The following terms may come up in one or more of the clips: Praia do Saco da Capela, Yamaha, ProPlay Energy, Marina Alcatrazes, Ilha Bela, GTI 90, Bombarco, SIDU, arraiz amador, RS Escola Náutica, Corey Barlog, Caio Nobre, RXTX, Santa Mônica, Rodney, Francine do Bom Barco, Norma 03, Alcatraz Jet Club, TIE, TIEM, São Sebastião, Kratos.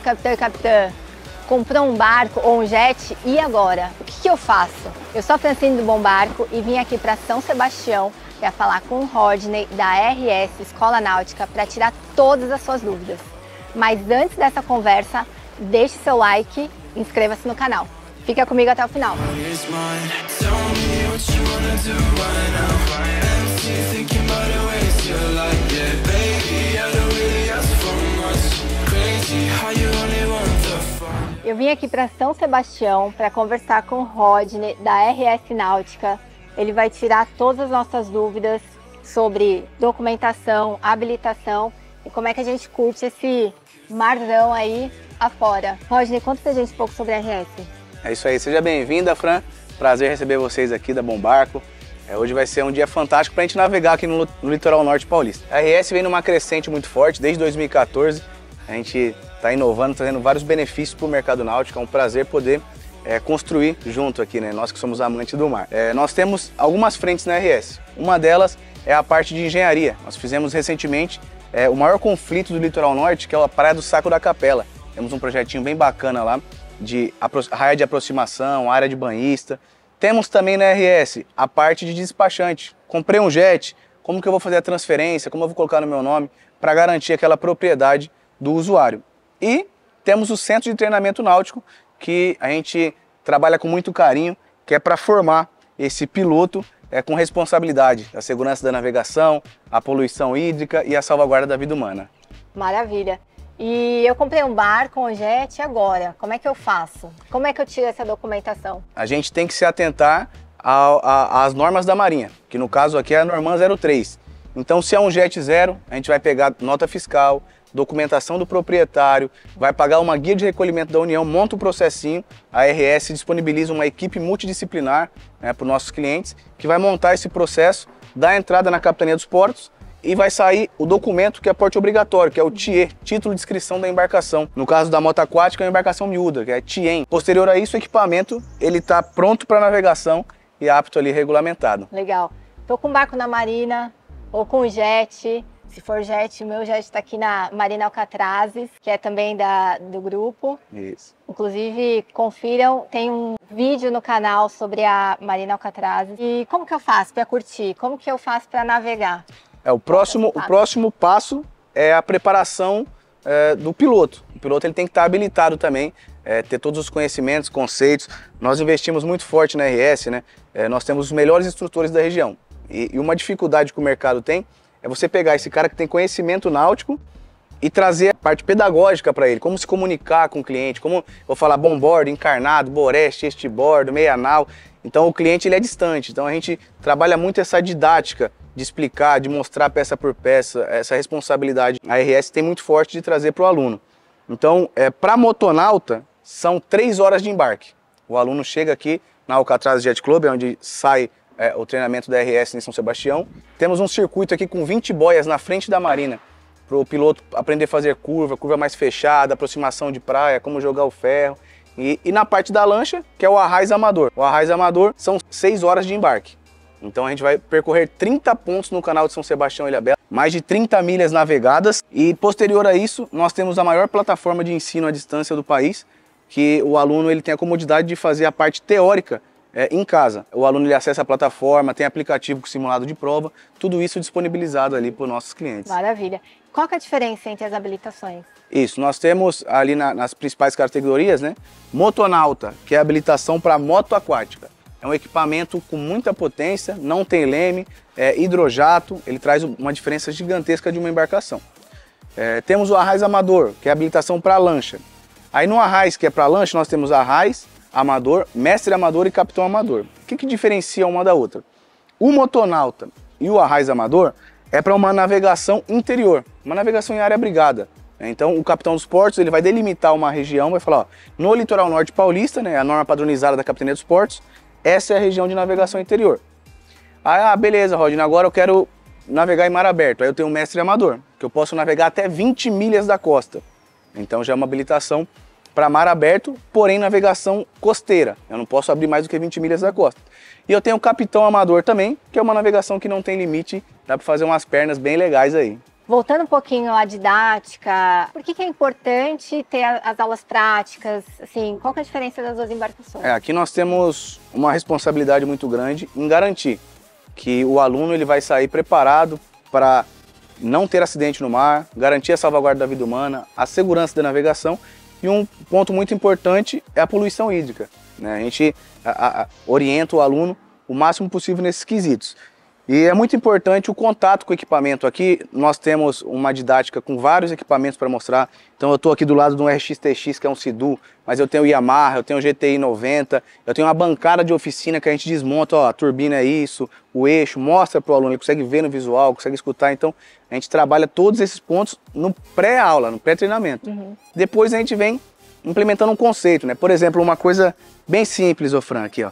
fala, capitã, comprou um barco ou um jet, e agora? O que eu faço? Eu sou a Francine do Bom Barco e vim aqui para São Sebastião para falar com o Rodney da RS Escola Náutica para tirar todas as suas dúvidas. Mas antes dessa conversa, deixe seu like e inscreva-se no canal. Fica comigo até o final. Eu vim aqui para São Sebastião para conversar com o Rodney da RS Náutica. Ele vai tirar todas as nossas dúvidas sobre documentação, habilitação e como é que a gente curte esse marzão aí afora. Rodney, conta pra gente um pouco sobre a RS. É isso aí, seja bem-vinda, Fran. Prazer receber vocês aqui da Bom Barco. Hoje vai ser um dia fantástico para a gente navegar aqui no litoral norte paulista. A RS vem numa crescente muito forte desde 2014. A gente está inovando, trazendo vários benefícios para o mercado náutico. É um prazer poder construir junto aqui, né? Nós que somos amantes do mar. Nós temos algumas frentes na RS. Uma delas é a parte de engenharia. Nós fizemos recentemente o maior conflito do litoral norte, que é a Praia do Saco da Capela. Temos um projetinho bem bacana lá, de raia de aproximação, área de banhista. Temos também na RS a parte de despachante. Comprei um jet, como que eu vou fazer a transferência, como eu vou colocar no meu nome para garantir aquela propriedade do usuário. E temos o centro de treinamento náutico, que a gente trabalha com muito carinho, que é para formar esse piloto com responsabilidade da segurança da navegação, a poluição hídrica e a salvaguarda da vida humana. Maravilha! E eu comprei um barco, um jet, agora, como é que eu faço? Como é que eu tiro essa documentação? A gente tem que se atentar às normas da Marinha, que no caso aqui é a Norma 03. Então, se é um jet zero, a gente vai pegar nota fiscal, documentação do proprietário, vai pagar uma guia de recolhimento da União, monta o processinho. A RS disponibiliza uma equipe multidisciplinar, né, para os nossos clientes, que vai montar esse processo, dar entrada na Capitania dos Portos, e vai sair o documento que é porte obrigatório, que é o TIE, Título de Inscrição da Embarcação. No caso da moto aquática, é uma embarcação miúda, que é TIEM. Posterior a isso, o equipamento está pronto para navegação e apto ali regulamentado. Legal. Estou com um barco na Marina ou com um jet. Se for jet, o meu jet está aqui na Marina Alcatrazes, que é também do grupo. Isso. Inclusive, confiram, tem um vídeo no canal sobre a Marina Alcatrazes. E como que eu faço para curtir? Como que eu faço para navegar? O próximo passo é a preparação do piloto. O piloto ele tem que estar habilitado também, ter todos os conhecimentos, conceitos. Nós investimos muito forte na RS, né? Nós temos os melhores instrutores da região. E uma dificuldade que o mercado tem é você pegar esse cara que tem conhecimento náutico e trazer a parte pedagógica para ele. Como se comunicar com o cliente, como vou falar bom bordo, encarnado, boreste, estibordo, meia nau. Então o cliente ele é distante, então a gente trabalha muito essa didática de explicar, de mostrar peça por peça, essa responsabilidade a RS tem muito forte de trazer para o aluno. Então, para motonauta, são 3 horas de embarque. O aluno chega aqui na Alcatraz Jet Club, onde sai o treinamento da RS em São Sebastião. Temos um circuito aqui com 20 boias na frente da marina, para o piloto aprender a fazer curva mais fechada, aproximação de praia, como jogar o ferro. E na parte da lancha, que é o arraiz amador. O arraiz amador são 6 horas de embarque. Então a gente vai percorrer 30 pontos no canal de São Sebastião e Ilha Bela, mais de 30 milhas navegadas. E posterior a isso, nós temos a maior plataforma de ensino à distância do país, que o aluno ele tem a comodidade de fazer a parte teórica em casa. O aluno ele acessa a plataforma, tem aplicativo com simulado de prova, tudo isso disponibilizado ali para os nossos clientes. Maravilha! Qual que é a diferença entre as habilitações? Isso, nós temos ali nas principais categorias, né? Motonauta, que é a habilitação para moto aquática. É um equipamento com muita potência, não tem leme, é hidrojato, ele traz uma diferença gigantesca de uma embarcação. Temos o arraiz amador, que é habilitação para lancha. Aí no arraiz, que é para lancha, nós temos arraiz amador, mestre amador e capitão amador. O que diferencia uma da outra? O motonauta e o arraiz amador é para uma navegação interior, uma navegação em área abrigada. Então, o capitão dos portos ele vai delimitar uma região, vai falar, ó, no litoral norte paulista, né, a norma padronizada da Capitania dos Portos, essa é a região de navegação interior. Ah, beleza, Rodney, agora eu quero navegar em mar aberto. Aí eu tenho um mestre amador, que eu posso navegar até 20 milhas da costa. Então já é uma habilitação para mar aberto, porém navegação costeira. Eu não posso abrir mais do que 20 milhas da costa. E eu tenho o capitão amador também, que é uma navegação que não tem limite, dá para fazer umas pernas bem legais aí. Voltando um pouquinho à didática, por que é importante ter as aulas práticas? Assim, qual que é a diferença das duas embarcações? Aqui nós temos uma responsabilidade muito grande em garantir que o aluno ele vai sair preparado para não ter acidente no mar, garantir a salvaguarda da vida humana, a segurança da navegação e um ponto muito importante é a poluição hídrica, né? A gente orienta o aluno o máximo possível nesses quesitos. E é muito importante o contato com o equipamento. Aqui nós temos uma didática com vários equipamentos para mostrar. Então eu estou aqui do lado de um RXTX, que é um SIDU, mas eu tenho o Yamaha, eu tenho o GTI 90, eu tenho uma bancada de oficina que a gente desmonta, ó, a turbina é isso, o eixo, mostra para o aluno, ele consegue ver no visual, consegue escutar. Então a gente trabalha todos esses pontos no pré-aula, no pré-treinamento. Uhum. Depois a gente vem implementando um conceito, né? Por exemplo, uma coisa bem simples, ô Fran, aqui, ó.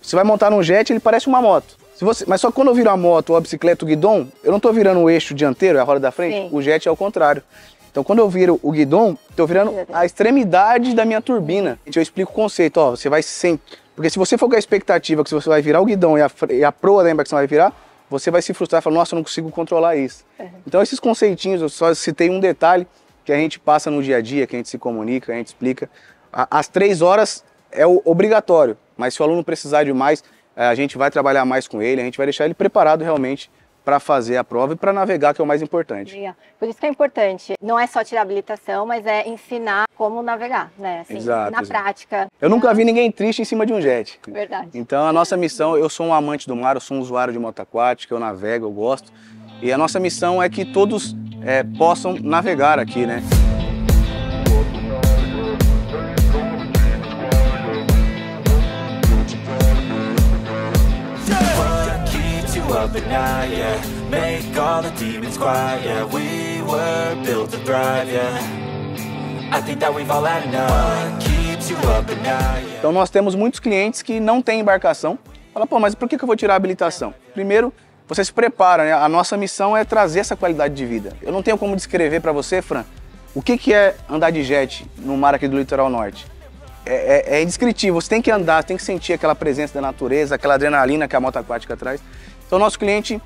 Você vai montar num jet, ele parece uma moto. Mas só que quando eu viro a moto ou a bicicleta, o guidon, eu não estou virando o eixo dianteiro, a roda da frente, Sim. O jet é ao contrário. Então quando eu viro o guidon, estou virando a extremidade da minha turbina. Eu explico o conceito, ó, você vai sempre... Porque se você for com a expectativa que você vai virar o guidon e a proa da embarcação vai virar, você vai se frustrar e falar, nossa, eu não consigo controlar isso. Uhum. Então esses conceitinhos, eu só citei um detalhe que a gente passa no dia a dia, que a gente se comunica, a gente explica. As 3 horas é o obrigatório, mas se o aluno precisar de mais... A gente vai trabalhar mais com ele, a gente vai deixar ele preparado realmente para fazer a prova e para navegar, que é o mais importante. Por isso que é importante, não é só tirar a habilitação, mas é ensinar como navegar, né? Assim, exato, na prática. Eu nunca vi ninguém triste em cima de um jet. Verdade. Então a nossa missão, eu sou um amante do mar, eu sou um usuário de moto aquática, eu navego, eu gosto. E a nossa missão é que todos possam navegar aqui, né? Então nós temos muitos clientes que não têm embarcação. Fala, pô, mas por que eu vou tirar a habilitação? Primeiro, você se prepara, né? A nossa missão é trazer essa qualidade de vida. Eu não tenho como descrever para você, Fran, o que é andar de jet no mar aqui do litoral norte. É indescritível, você tem que andar, você tem que sentir aquela presença da natureza, aquela adrenalina que a moto aquática traz. Então nosso cliente,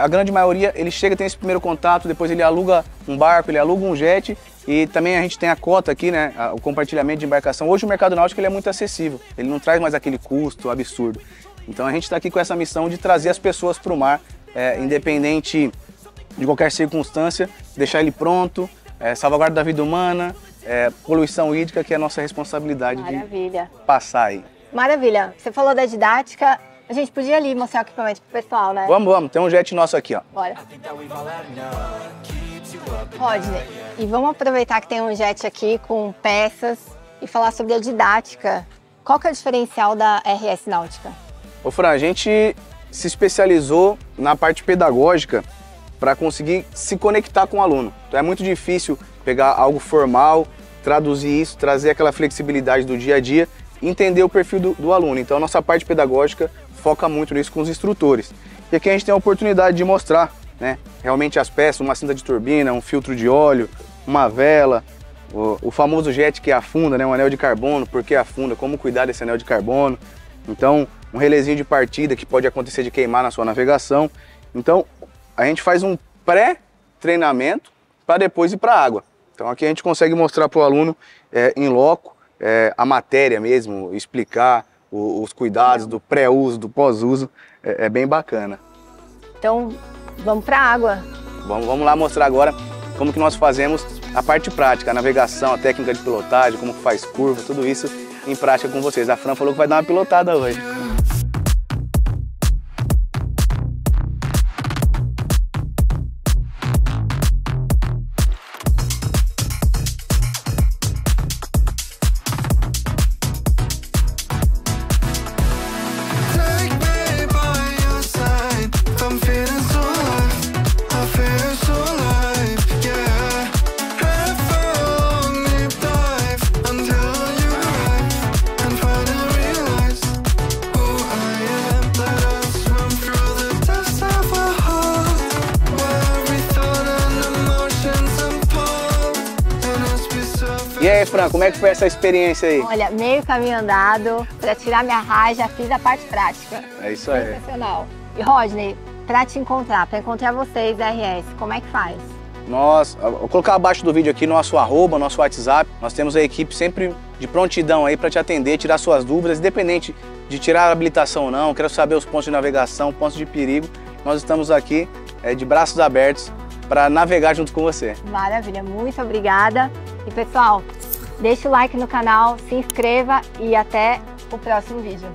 a grande maioria, ele chega, tem esse primeiro contato, depois ele aluga um barco, ele aluga um jet e também a gente tem a cota aqui, né, o compartilhamento de embarcação. Hoje o mercado náutico ele é muito acessível, ele não traz mais aquele custo absurdo. Então a gente está aqui com essa missão de trazer as pessoas para o mar, independente de qualquer circunstância, deixar ele pronto, salvaguarda da vida humana, poluição hídrica, que é a nossa responsabilidade de passar aí. Maravilha. Você falou da didática, a gente podia ali mostrar o equipamento pro pessoal, né? Vamos. Tem um jet nosso aqui, ó. Bora. Rodney, e vamos aproveitar que tem um jet aqui com peças e falar sobre a didática. Qual que é o diferencial da RS Náutica? Ô Fran, a gente se especializou na parte pedagógica para conseguir se conectar com o aluno. Então é muito difícil pegar algo formal, traduzir isso, trazer aquela flexibilidade do dia a dia, entender o perfil do aluno. Então a nossa parte pedagógica foca muito nisso com os instrutores. E aqui a gente tem a oportunidade de mostrar, né, realmente as peças, uma cinta de turbina, um filtro de óleo, uma vela, o famoso jet que afunda, né, um anel de carbono, por que afunda, como cuidar desse anel de carbono. Então um relezinho de partida que pode acontecer de queimar na sua navegação. Então a gente faz um pré-treinamento para depois ir para a água. Então aqui a gente consegue mostrar para o aluno em loco a matéria mesmo, explicar os cuidados do pré-uso, do pós-uso, é bem bacana. Então vamos para a água. Vamos lá mostrar agora como que nós fazemos a parte prática, a navegação, a técnica de pilotagem, como que faz curva, tudo isso em prática com vocês. A Fran falou que vai dar uma pilotada hoje. E aí, Fran, como é que foi essa experiência aí? Olha, meio caminho andado, para tirar minha raia, já fiz a parte prática. É isso aí. Sensacional. E Rodney, para te encontrar, para encontrar vocês da RS, como é que faz? Nós, vou colocar abaixo do vídeo aqui nosso arroba, nosso WhatsApp. Nós temos a equipe sempre de prontidão aí para te atender, tirar suas dúvidas, independente de tirar a habilitação ou não. Quero saber os pontos de navegação, pontos de perigo. Nós estamos aqui de braços abertos para navegar junto com você. Maravilha, muito obrigada. E pessoal, deixa o like no canal, se inscreva e até o próximo vídeo.